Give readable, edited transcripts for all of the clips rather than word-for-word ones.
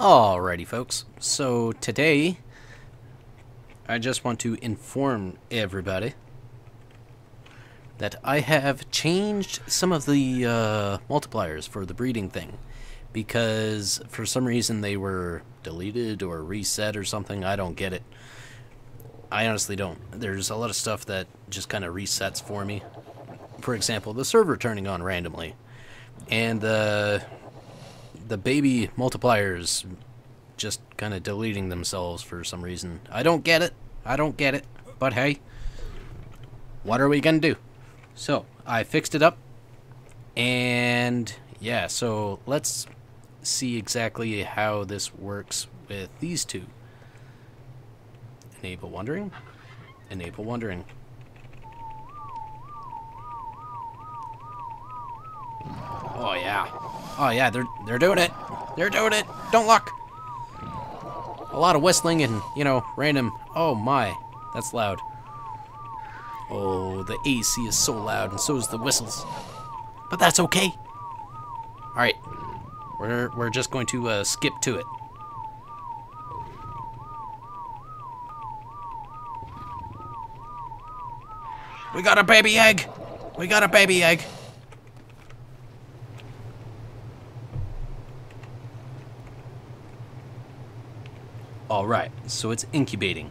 Alrighty folks, so today I just want to inform everybody that I have changed some of the multipliers for the breeding thing, because for some reason they were deleted or reset or something. I don't get it. I honestly don't. There's a lot of stuff that just kind of resets for me. For example, the server turning on randomly, and the baby multipliers just kind of deleting themselves for some reason. I don't get it. I don't get it. But hey, what are we gonna do? So I fixed it up, and yeah, so let's see exactly how this works with these two. Enable wandering. Enable wandering. Oh yeah. Oh yeah, they're doing it. They're doing it. Don't lock. A lot of whistling and, you know, random. Oh my, that's loud. Oh, the AC is so loud, and so is the whistles. But that's okay. All right, we're just going to skip to it. We got a baby egg. We got a baby egg. All right, so it's incubating.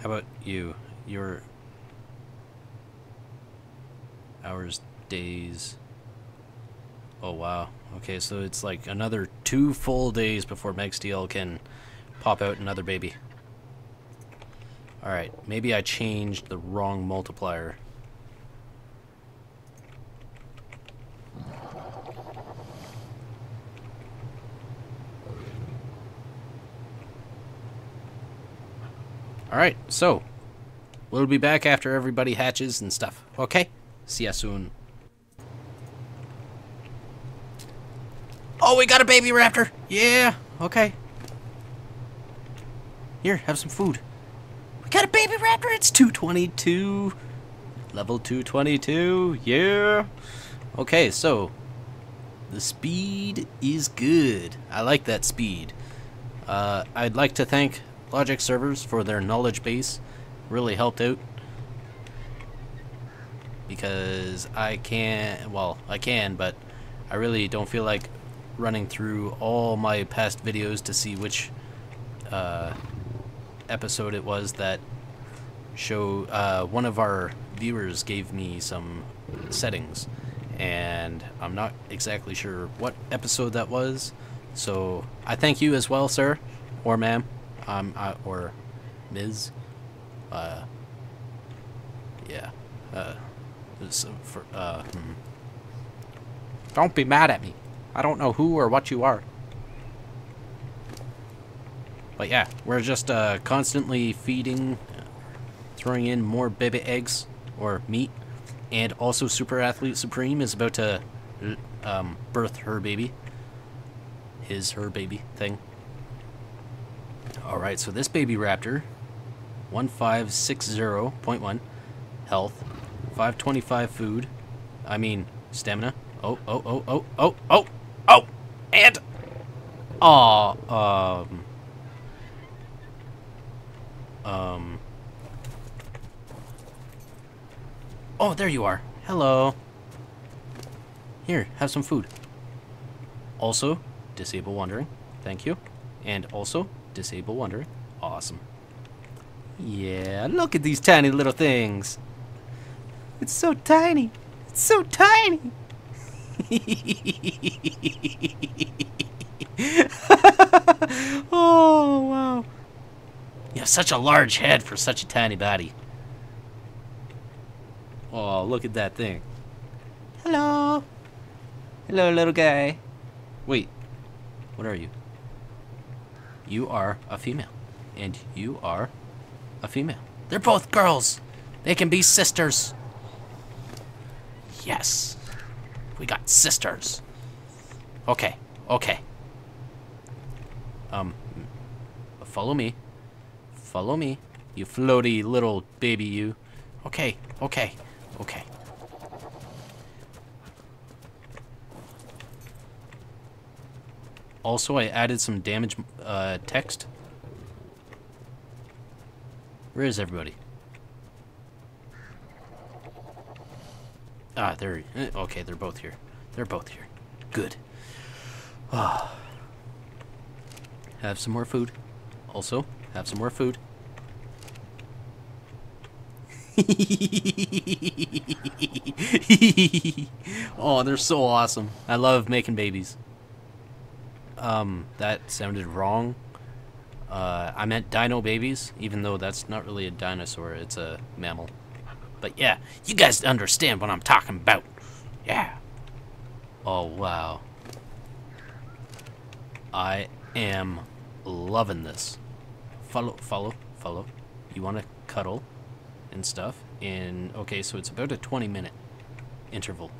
How about you? Your hours, days. Oh, wow. Okay, so it's like another 2 full days before Megsteel can pop out another baby. All right, maybe I changed the wrong multiplier. Alright, so we'll be back after everybody hatches and stuff. Okay? See ya soon. Oh, we got a baby raptor! Yeah, okay. Here, have some food. We got a baby raptor! It's 222! Level 222, yeah! Okay, so the speed is good. I like that speed. I'd like to thank Logic Servers for their knowledge base. Really helped out, because I can't, well, I can, but I really don't feel like running through all my past videos to see which episode it was that show. One of our viewers gave me some settings, and I'm not exactly sure what episode that was, so I thank you as well, sir, or ma'am. Or Ms. Yeah. Don't be mad at me. I don't know who or what you are. But yeah, we're just constantly feeding, throwing in more baby eggs or meat, and also Super Athlete Supreme is about to birth her baby. Her baby thing. Alright, so this baby raptor, 1560.1 health, 525 food, I mean stamina. Oh, and oh, there you are. Hello. Here, have some food. Also, disable wandering. Thank you. And also, disable wandering. Awesome. Yeah, look at these tiny little things. It's so tiny. It's so tiny. Oh, wow. You have such a large head for such a tiny body. Oh, look at that thing. Hello. Hello, little guy. Wait. What are you? You are a female, and you are a female. They're both girls. They can be sisters. Yes, we got sisters. Okay, Okay. Follow me. Follow me. You floaty little baby you. Okay, okay, okay. Also, I added some damage text. Where is everybody? Ah, they're... okay, they're both here. They're both here. Good. Ah. Have some more food. Also, have some more food. Oh, they're so awesome. I love making babies. That sounded wrong. I meant dino babies, even though that's not really a dinosaur, it's a mammal. But yeah, you guys understand what I'm talking about. Yeah. Oh, wow. I am loving this. Follow, follow, follow. You want to cuddle and stuff. And, okay, so it's about a 20-minute interval.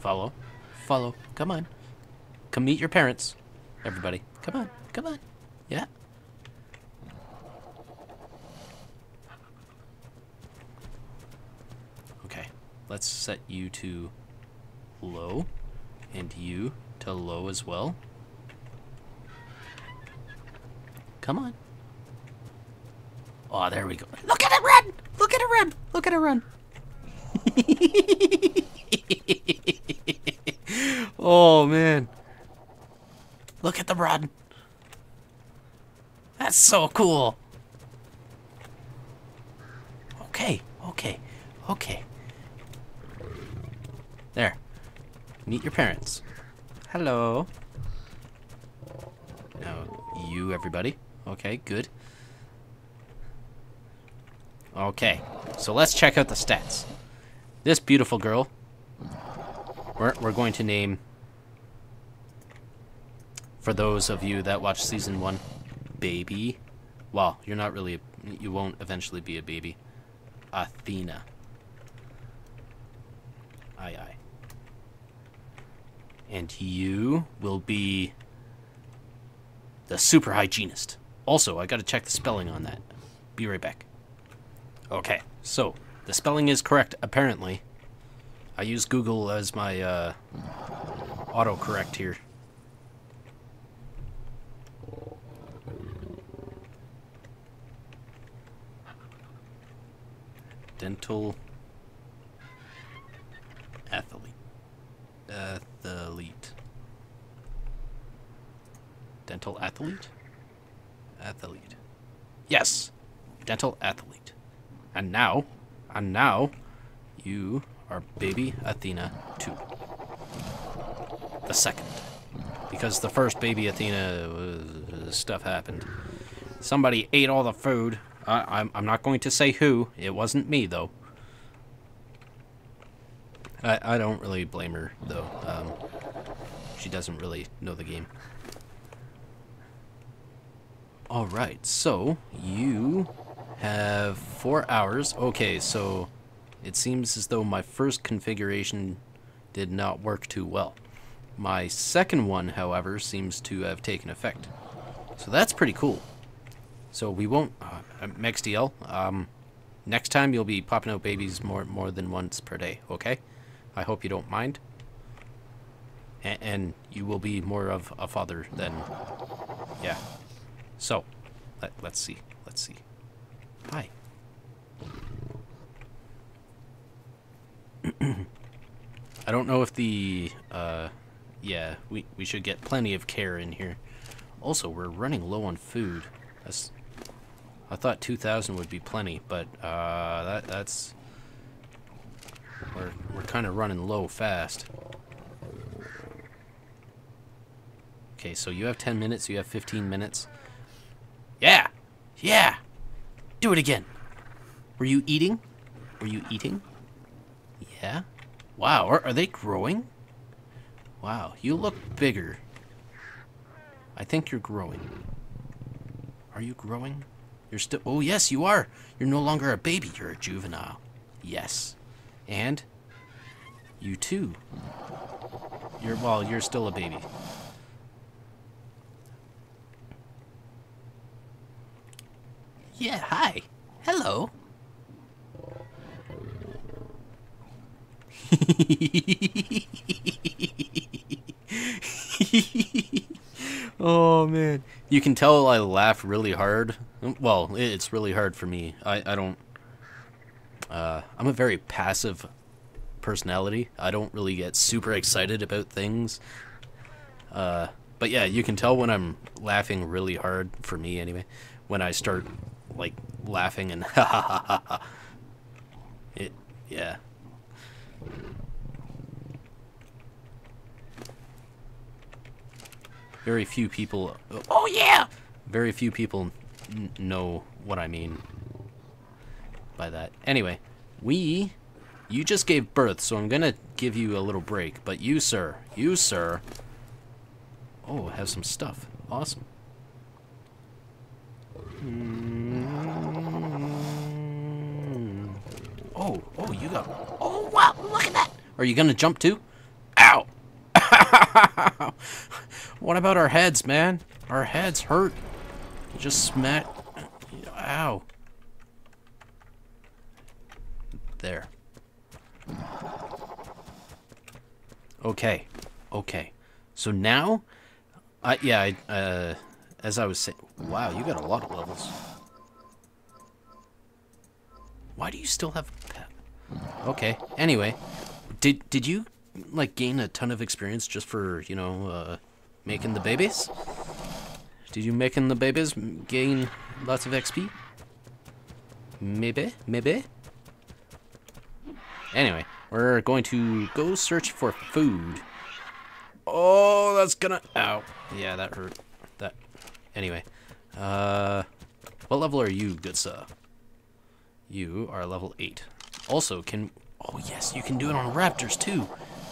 Follow, follow, come on. Come meet your parents, everybody. Come on, come on. Yeah. Okay, let's set you to low and you to low as well. Come on. Oh, there we go. Look at it run! Look at it run! Look at it run! Oh, man. Look at the run. That's so cool. Okay, okay, okay. There. Meet your parents. Hello. Now, you, everybody. Okay, good. Okay, so let's check out the stats. This beautiful girl, we're going to name, for those of you that watch season 1, baby. Well, you're not really, you won't eventually be a baby. Athena. Aye, aye. And you will be the super hygienist. Also, I gotta check the spelling on that. Be right back. Okay, so the spelling is correct, apparently. I use Google as my autocorrect here. Dental Athlete. Athlete. Dental Athlete? Athlete. Yes! Dental Athlete. And now, you are baby Athena 2. The second. Because the first baby Athena was, stuff happened. Somebody ate all the food. I'm not going to say who. It wasn't me, though. I don't really blame her, though. She doesn't really know the game. Alright, so, you... have 4 hours. Okay, so it seems as though my first configuration did not work too well. My second one, however, seems to have taken effect. So that's pretty cool. So we won't... Megsteel, next time you'll be popping out babies more than once per day, okay? I hope you don't mind. And you will be more of a father than... yeah. So, let's see. Let's see. Hi. I don't know if the, yeah, we should get plenty of care in here. Also, we're running low on food. That's, I thought 2,000 would be plenty, but, that's, we're kind of running low fast. Okay, so you have 10 minutes, you have 15 minutes. Yeah! Yeah! Do it again. Were you eating? Were you eating? Yeah. Wow, are they growing? Wow, you look bigger. I think you're growing. Are you growing? You're still... oh, yes, you are. You're no longer a baby. You're a juvenile. Yes. And you too Well, you're still a baby. Yeah, hi. Hello. Oh, man. You can tell I laugh really hard. Well, it's really hard for me. I don't... I'm a very passive personality. I don't really get super excited about things. But yeah, you can tell when I'm laughing really hard, for me anyway, when I start, like, laughing and ha ha ha ha. Yeah. Very few people... Oh, yeah! Very few people know what I mean by that. Anyway, you just gave birth, so I'm gonna give you a little break. But you, sir... Oh, have some stuff. Awesome. Mm-hmm. Oh, you got... Oh, wow, look at that! Are you gonna jump too? Ow! What about our heads, man? Our heads hurt. Just smack. Ow. There. Okay. So now, as I was saying, wow, you got a lot of levels. Why do you still have a pet? Okay. Anyway, did you like gain a ton of experience just for, you know, making the babies? Did you making the babies gain lots of XP? Maybe. Anyway, we're going to go search for food. Oh, that's gonna... Ow. Yeah, that hurt. That... Anyway. What level are you, good sir? You are level 8. Also, can... Oh, yes, you can do it on raptors, too.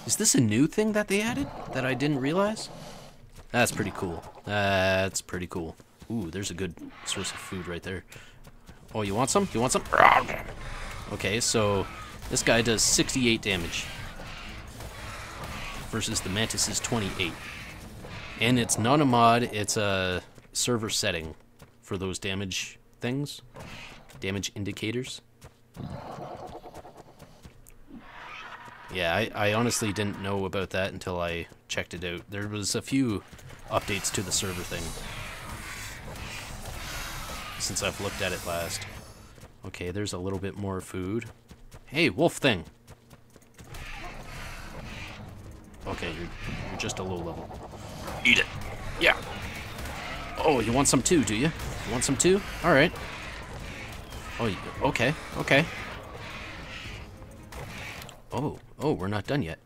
Is this a new thing that they added that I didn't realize? That's pretty cool. Ooh, there's a good source of food right there. Oh, you want some? Okay, so this guy does 68 damage versus the Mantis's 28. And it's not a mod, it's a server setting for those damage things. Damage indicators. Yeah, I honestly didn't know about that until I checked it out. There was a few updates to the server thing since I've looked at it last. Okay, there's a little bit more food. Hey, wolf thing! Okay, you're just a low level. Eat it! Yeah! Oh, you want some too, do you? You want some too? Alright. Oh, okay. Oh, we're not done yet.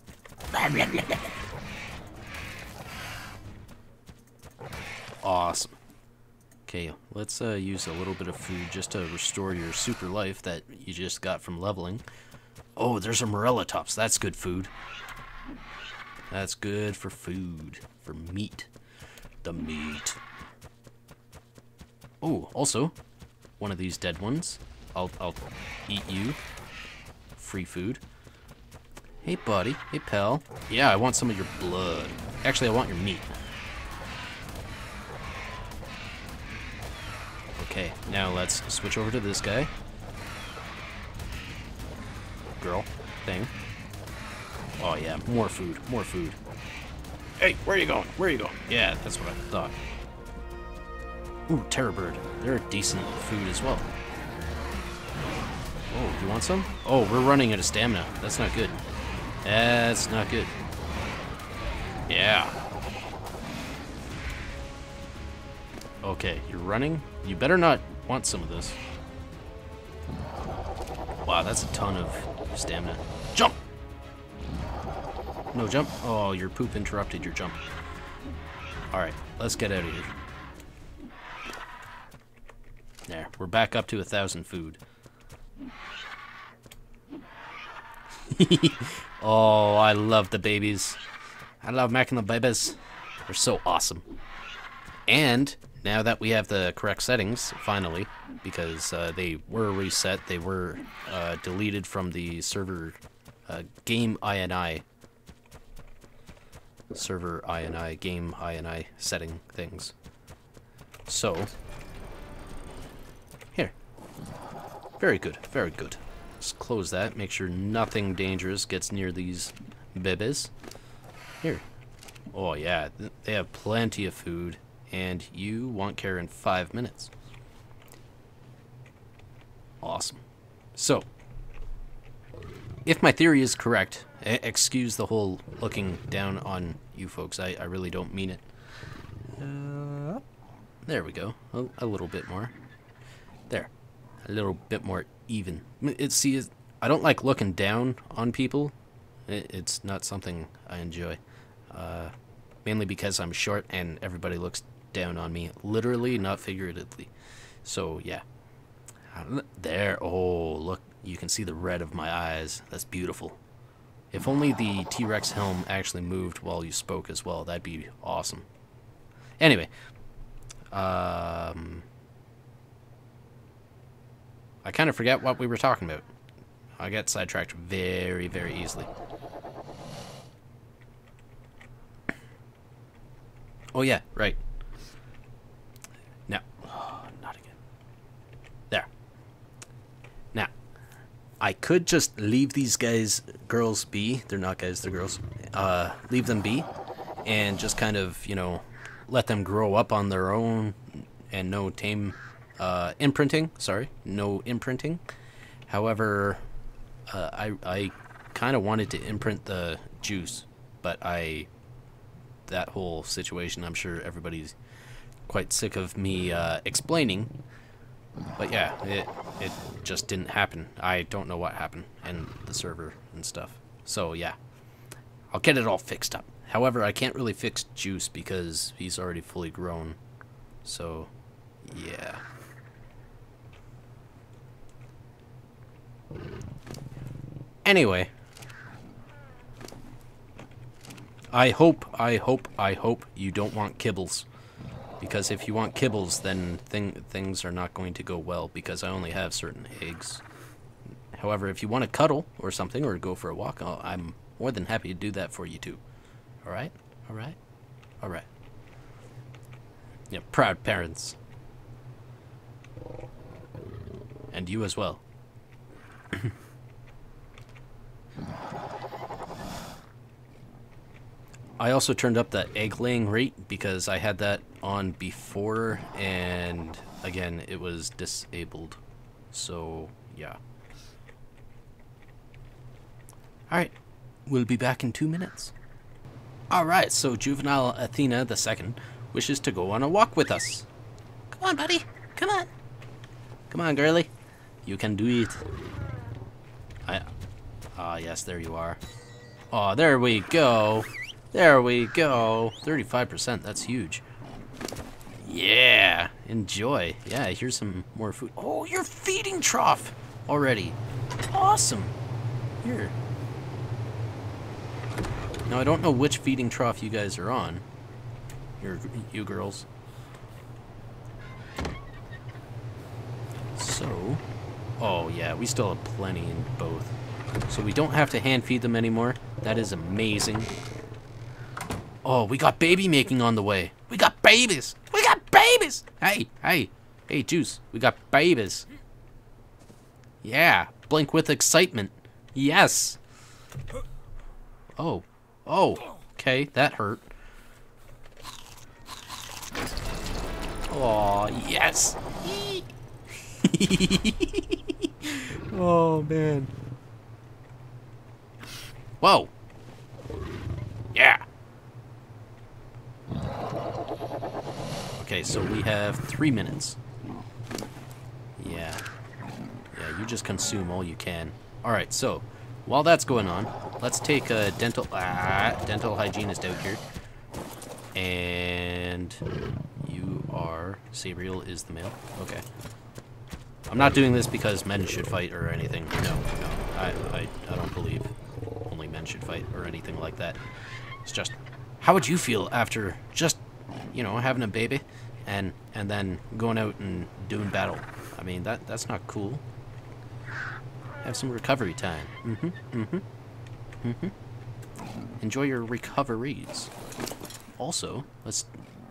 Awesome. Okay, let's use a little bit of food just to restore your super life that you just got from leveling. Oh, there's a morella tops. That's good food. That's good for food. For meat. The meat. Oh, also, one of these dead ones. I'll eat you. Free food. Hey, buddy. Hey, pal. Yeah, I want some of your blood. Actually, I want your meat. Okay, now let's switch over to this guy. Girl. Thing. Oh, yeah. More food. Hey, where are you going? Yeah, that's what I thought. Ooh, terror bird. They're decent food as well. Oh, you want some? Oh, we're running out of stamina. That's not good. Yeah. Okay, you're running. You better not want some of this. Wow, that's a ton of stamina. Jump! No jump. Oh, your poop interrupted your jump. Alright, let's get out of here. There, we're back up to 1,000 food. Oh, I love the babies. I love making the babies. They're so awesome. And now that we have the correct settings, finally, because they were reset, they were deleted from the server game INI server INI, game INI setting things. So, here. Very good, very good. Just close that, make sure nothing dangerous gets near these babies. Here. Oh yeah, they have plenty of food, and you want care in 5 minutes. Awesome. So, if my theory is correct, excuse the whole looking down on you folks, I really don't mean it. There we go, a little bit more. There, a little bit more even. See, I don't like looking down on people. It's not something I enjoy. Mainly because I'm short and everybody looks down on me, literally, not figuratively. So, yeah. There, oh, look, you can see the red of my eyes. That's beautiful. If only the T-Rex helm actually moved while you spoke as well, that'd be awesome. Anyway, I kind of forget what we were talking about. I get sidetracked very, very easily. Oh yeah, right. Now, oh, not again. There. Now, I could just leave these guys, girls be. They're not guys, they're girls. Leave them be, and just kind of, you know, let them grow up on their own, and no tame imprinting. Sorry, no imprinting. However, I kind of wanted to imprint the juice, but that whole situation, I'm sure everybody's quite sick of me explaining, but yeah, it just didn't happen. I don't know what happened, and the server and stuff. So yeah, I'll get it all fixed up. However, I can't really fix Juice because he's already fully grown, so yeah. Anyway, I hope you don't want kibbles, because if you want kibbles, then things are not going to go well, because I only have certain eggs. However, if you want to cuddle or something, or go for a walk, I'm more than happy to do that for you too. Alright? Alright? Alright. Yeah, proud parents. And you as well. I also turned up that egg laying rate because I had that on before, and again, it was disabled. So, yeah. Alright, we'll be back in 2 minutes. Alright, so juvenile Athena II wishes to go on a walk with us. Come on, buddy. Come on. Come on, girly. You can do it. Ah, yes, there you are. Aw, there we go. There we go. 35%, that's huge. Yeah, enjoy. Yeah, here's some more food. Oh, you're feeding trough already. Awesome. Here. Now, I don't know which feeding trough you guys are on. You girls. So, oh yeah, we still have plenty in both. So we don't have to hand feed them anymore. That is amazing. Oh, we got baby making on the way. We got babies. We got babies. Hey, hey, hey, Juice. We got babies. Yeah, blink with excitement. Yes. Oh, oh, okay, that hurt. Oh, yes. Oh, man. Whoa. Yeah. Okay, so we have 3 minutes. Yeah. Yeah, you just consume all you can. Alright, so, while that's going on, let's take a dental... dental hygienist out here. And you are... Sabriel is the male. Okay. I'm not doing this because men should fight or anything. No, no. I don't believe only men should fight or anything like that. It's just... How would you feel after just, you know, having a baby and then going out and doing battle? I mean, that's not cool. Have some recovery time. Mm-hmm. Mm-hmm. Mm-hmm. Enjoy your recoveries. Also, let's...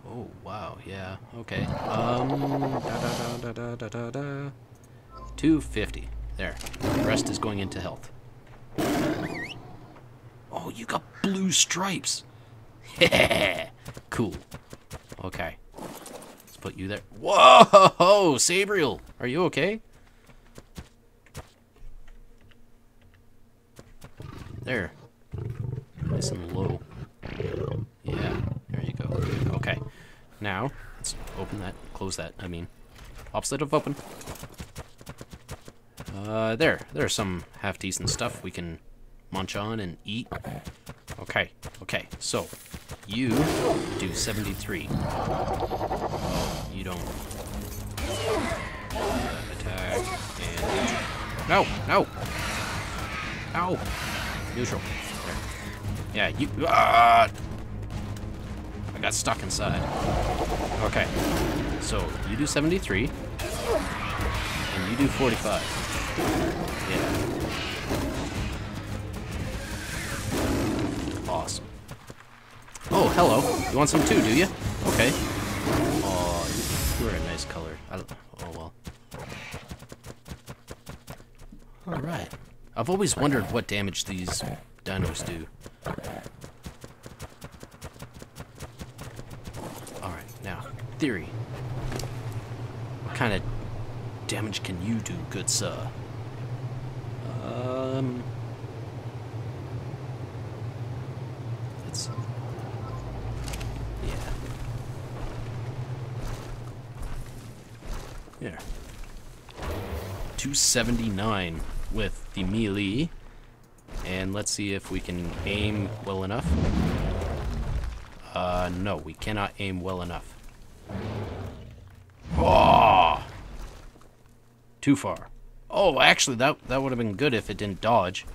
Oh, wow, yeah, okay. Da-da-da-da-da-da-da. 250. There. The rest is going into health. Oh, you got blue stripes! Yeah! Cool. Okay. Let's put you there. Whoa! Sabriel! Are you okay? There. Nice and low. Yeah. There you go. Okay. Now, let's open that. Close that, I mean. Opposite of open. There. There's some half-decent stuff we can munch on and eat. Okay. Okay. So, you do 73. Oh, you don't. Attack. And... No! No! Ow! Neutral. There. Yeah, you... I got stuck inside. Okay. So, you do 73. And you do 45. Yeah. Awesome. Oh, hello. You want some too, do you? Okay. Oh, you're a nice color. I don't... Oh, well. Alright. I've always wondered what damage these dinos do. Alright, now, theory. What kind of damage can you do, good sir? Let's see. Yeah. There. 279. With the melee, and let's see if we can aim well enough. No, we cannot aim well enough. Oh! Too far. Oh, actually, that would have been good if it didn't dodge.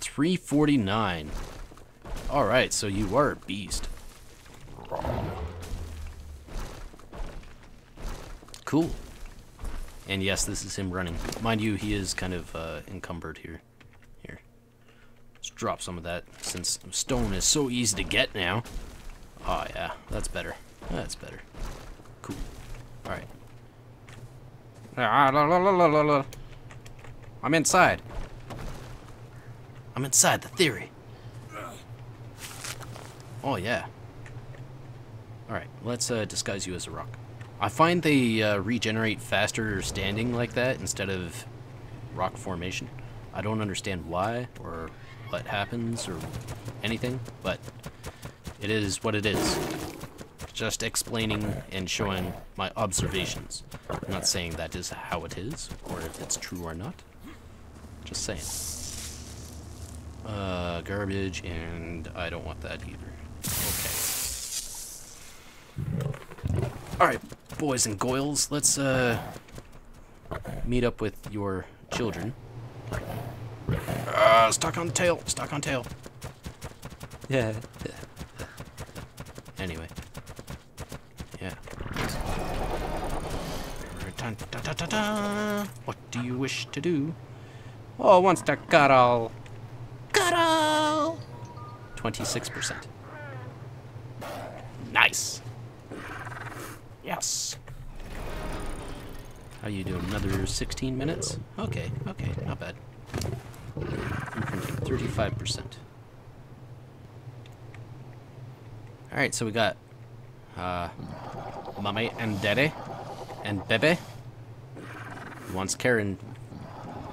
349. All right, so you were a beast. Cool. And yes, this is him running. Mind you, he is kind of encumbered here. Here. Let's drop some of that, since stone is so easy to get now. Oh, yeah. That's better. That's better. Cool. Alright. I'm inside. I'm inside the theory. Oh, yeah. Alright, let's disguise you as a rock. I find they regenerate faster standing like that instead of rock formation. I don't understand why or what happens or anything, but it is what it is. Just explaining and showing my observations. I'm not saying that is how it is or if it's true or not. Just saying. Garbage, and I don't want that either. Okay. Alright. Boys and goyles, let's meet up with your children. Stuck on tail, stuck on tail. Yeah. Anyway. Yeah. What do you wish to do? Oh, wants to cuddle. Cuddle. 26%. Nice. Yes. How you doing? Another 16 minutes? Okay, okay, not bad. 35%. Alright, so we got Mommy and Daddy and Bebe. Wants care in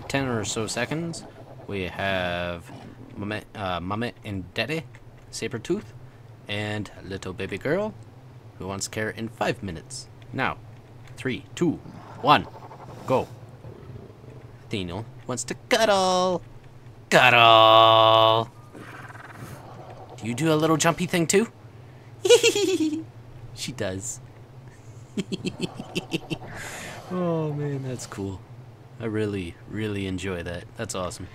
10 or so seconds. We have Mommy, Mommy and Daddy, Sabretooth, and little baby girl. Who wants care in 5 minutes? Now, 3, 2, 1, go. Athena wants to cuddle. Cuddle. Do you do a little jumpy thing too? She does. Oh man, that's cool. I really, really enjoy that. That's awesome.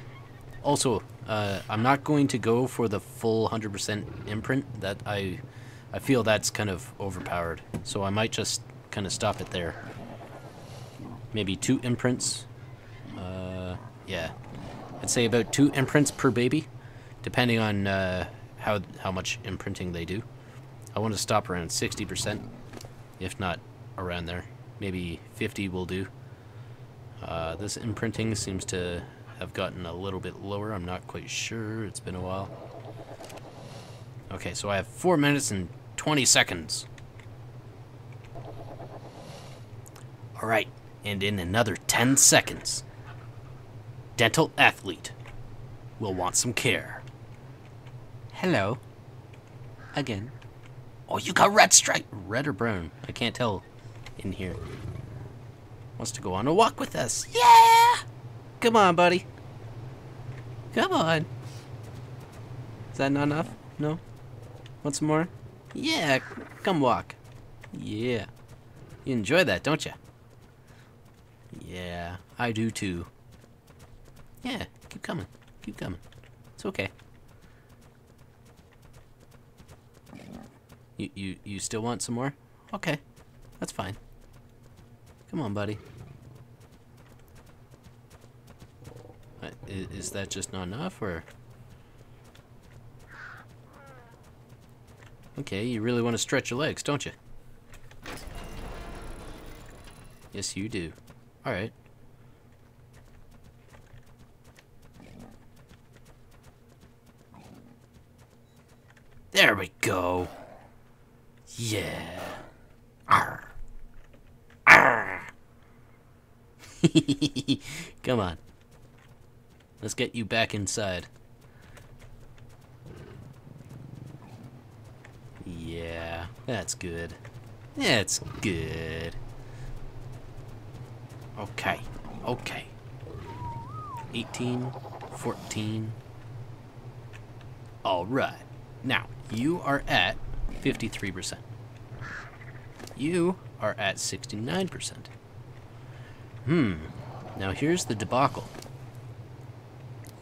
Also, I'm not going to go for the full 100% imprint that I feel that's kind of overpowered, so I might just kind of stop it there. Maybe 2 imprints. Yeah. I'd say about 2 imprints per baby, depending on how much imprinting they do. I want to stop around 60%, if not around there. Maybe 50 will do. This imprinting seems to have gotten a little bit lower. I'm not quite sure. It's been a while. Okay, so I have 4 minutes and 20 seconds. Alright, and in another 10 seconds, Dental Athlete will want some care. Hello. Again. Oh, you got red stripe! Red or brown? I can't tell in here. Wants to go on a walk with us. Yeah! Come on, buddy. Come on. Is that not enough? No? Want some more? Yeah, come walk. Yeah. You enjoy that, don't you? Yeah, I do too. Yeah, keep coming. Keep coming. It's okay. You still want some more? Okay, that's fine. Come on, buddy. Is that just not enough, or...? Okay, you really want to stretch your legs, don't you? Yes, you do. Alright. There we go! Yeah! Arr! Arr! Come on. Let's get you back inside. Yeah, that's good. That's good. Okay, okay. 18, 14. Alright. Now, you are at 53%. You are at 69%. Now here's the debacle.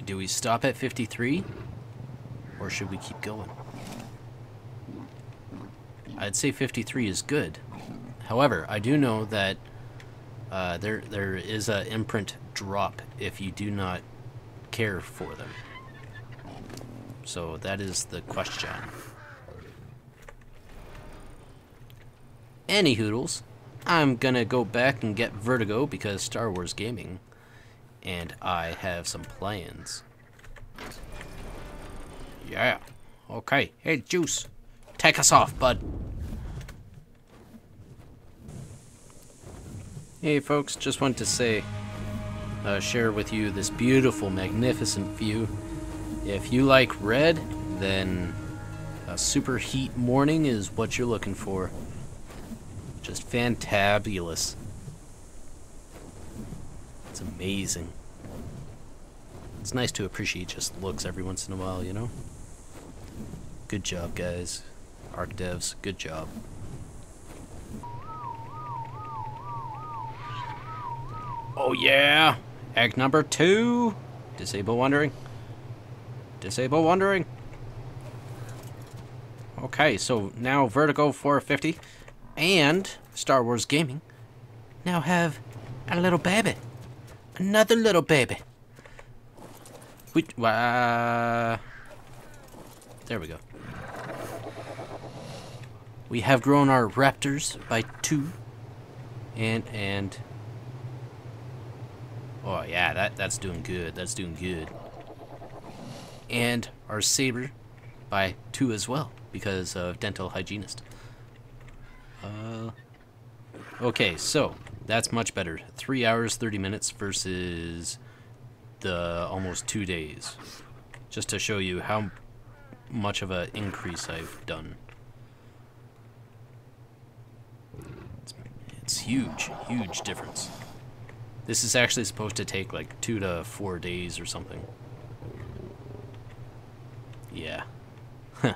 Do we stop at 53? Or should we keep going? I'd say 53 is good. However, I do know that there is an imprint drop if you do not care for them. So that is the question. Any hoodles, I'm gonna go back and get Vertigo because Star Wars Gaming and I have some plans. Yeah. Okay. Hey, Juice, take us off, bud. Hey folks, just wanted to say, share with you this beautiful, magnificent view. If you like red, then a super heat morning is what you're looking for. Just fantabulous. It's amazing. It's nice to appreciate just looks every once in a while, you know? Good job, guys. Ark devs, good job. Oh yeah! Egg number 2! Disable wandering. Disable wandering! Okay, so now Vertigo 450 and Star Wars Gaming now have a little baby. Another little baby. Which, there we go. We have grown our raptors by 2. And... Oh yeah, that's doing good. That's doing good. And our saber by 2 as well because of dental hygienist. Okay, so that's much better. 3 hours 30 minutes versus the almost 2 days. Just to show you how much of an increase I've done. It's huge, huge difference. This is actually supposed to take like 2 to 4 days or something. Yeah. Huh.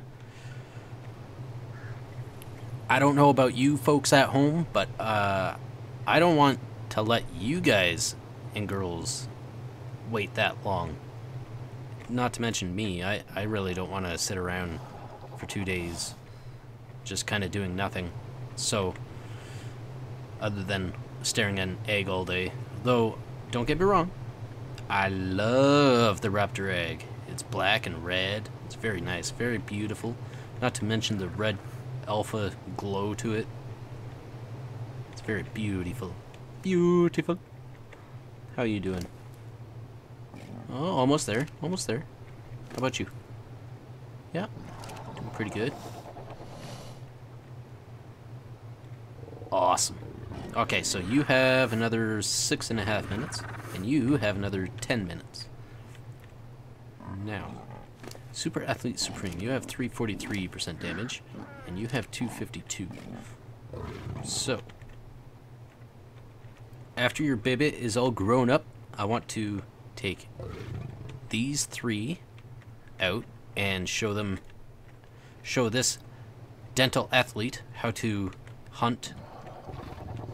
I don't know about you folks at home, but I don't want to let you guys and girls wait that long. Not to mention me. I really don't want to sit around for 2 days just kind of doing nothing. So, other than staring at an egg all day. Though, don't get me wrong, I love the raptor egg. It's black and red. It's very nice, very beautiful. Not to mention the red alpha glow to it. It's very beautiful. Beautiful. How you doing? Oh, almost there. Almost there. How about you? Yeah, doing pretty good. Awesome. Okay, so you have another 6.5 minutes, and you have another 10 minutes. Now, Super Athlete Supreme, you have 343% damage, and you have 252. So, after your baby is all grown up, I want to take these three out and show this dental athlete how to hunt.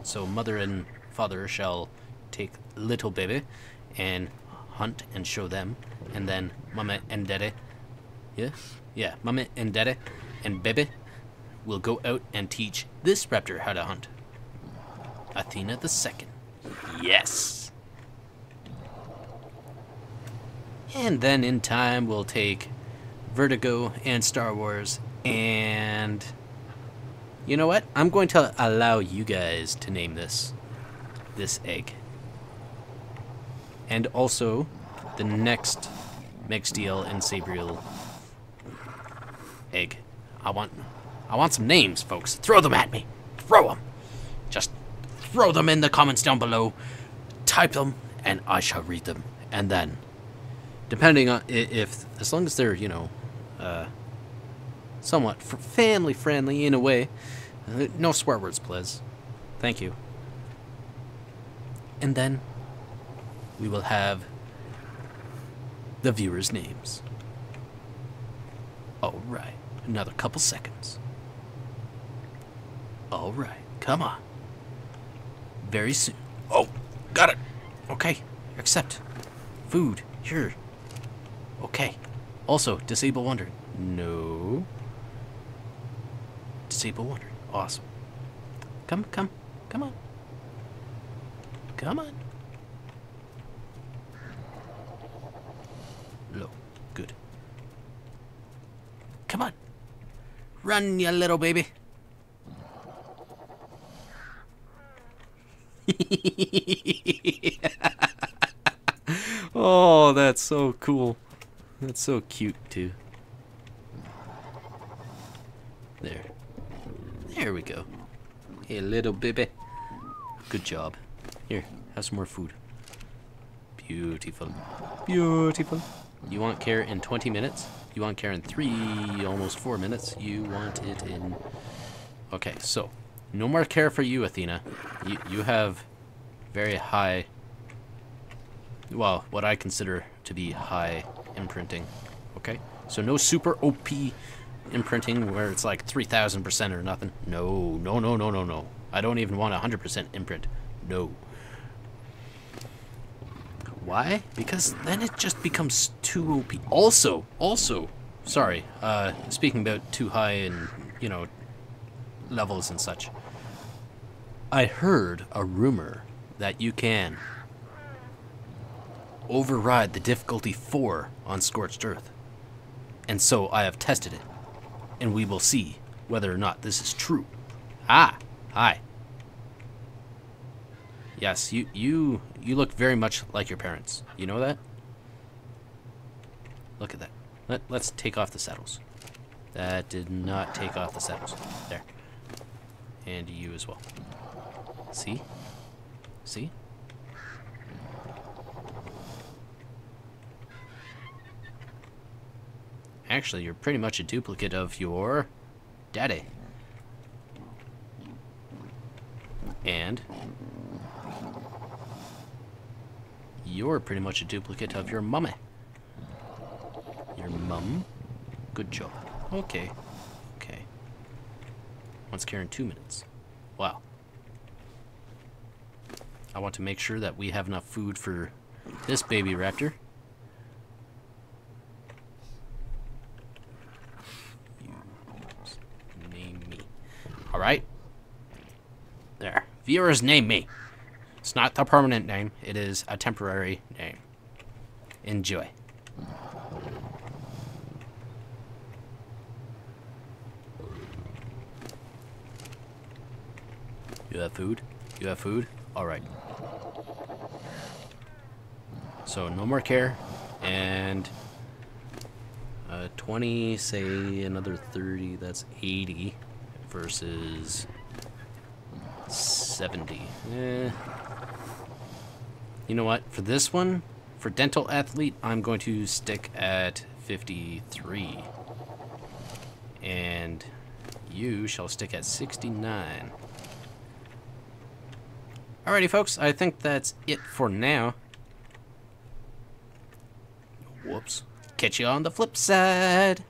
So mother and father shall take little baby and hunt and show them, and then mama and daddy, yeah, mama and daddy and baby will go out and teach this raptor how to hunt. Athena 2. Yes. And then in time we'll take Vertigo and Star Wars, and you know what? I'm going to allow you guys to name this egg. And also the next Megsteel and Sabriel egg. I want some names, folks. Throw them at me. Throw them. Just throw them in the comments down below. Type them and I shall read them. And then depending on if, as long as they're, you know, somewhat family friendly in a way. No swear words, please. Thank you. And then we will have the viewers' names. All right, another couple seconds. All right, come on. Very soon. Oh, got it. Okay, accept. Food here. Okay. Also, disable wandering. No. Disable wandering. Awesome. Come on. Come on. Low. Good. Come on. Run, you little baby. Oh, that's so cool. That's so cute, too. There. There we go. Hey, little baby. Good job. Here, have some more food. Beautiful. Beautiful. You want care in 20 minutes. You want care in almost 4 minutes. You want it in... Okay, so, no more care for you, Athena. You have very high... Well, what I consider to be high imprinting. Okay? So no super OP imprinting where it's like 3,000% or nothing. No, no, no, no, no, no. I don't even want 100% imprint. No. Why? Because then it just becomes too OP. Also, sorry, speaking about too high and, you know, levels and such. I heard a rumor that you can override the difficulty 4 on Scorched Earth, and so I have tested it, and we will see whether or not this is true. Ah, hi. Yes, you look very much like your parents. You know that? Look at that. Let's take off the saddles. That did not take off the saddles. There. And you as well. See? See? Actually, you're pretty much a duplicate of your daddy. And you're pretty much a duplicate of your mummy. Your mum. Good job. Okay. Okay. Once care in 2 minutes. Wow. I want to make sure that we have enough food for this baby raptor. Alright? There. Viewers, name me. It's not the permanent name. It is a temporary name. Enjoy. You have food? You have food? Alright. So no more care. And 20, say another 30, that's 80 versus 70. Eh. You know what? For this one, for Dental Athlete, I'm going to stick at 53. And you shall stick at 69. Alrighty, folks, I think that's it for now. Whoops. Catch you on the flip side.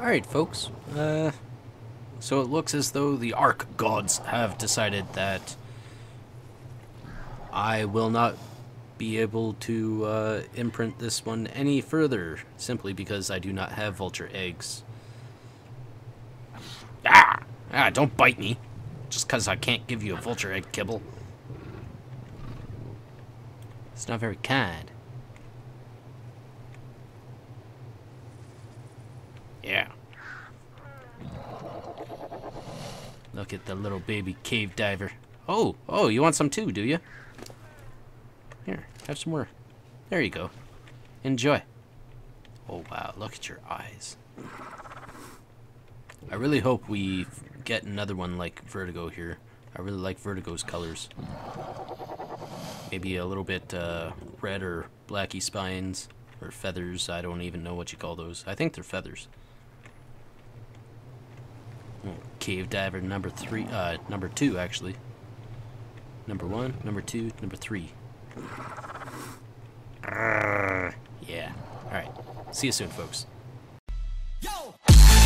Alright, folks. So it looks as though the Ark gods have decided that I will not be able to imprint this one any further, simply because I do not have vulture eggs. Ah! Ah, don't bite me. Just because I can't give you a vulture egg kibble. It's not very kind. Yeah. Look at the little baby cave diver. Oh, oh, you want some too, do you? Here, have some more. There you go. Enjoy. Oh, wow, look at your eyes. I really hope we get another one like Vertigo here. I really like Vertigo's colors. Maybe a little bit red or blacky spines or feathers. I don't even know what you call those. I think they're feathers. Oh, cave diver number two actually. Number one, number two, number three. Yeah. All right. See you soon, folks. Yo!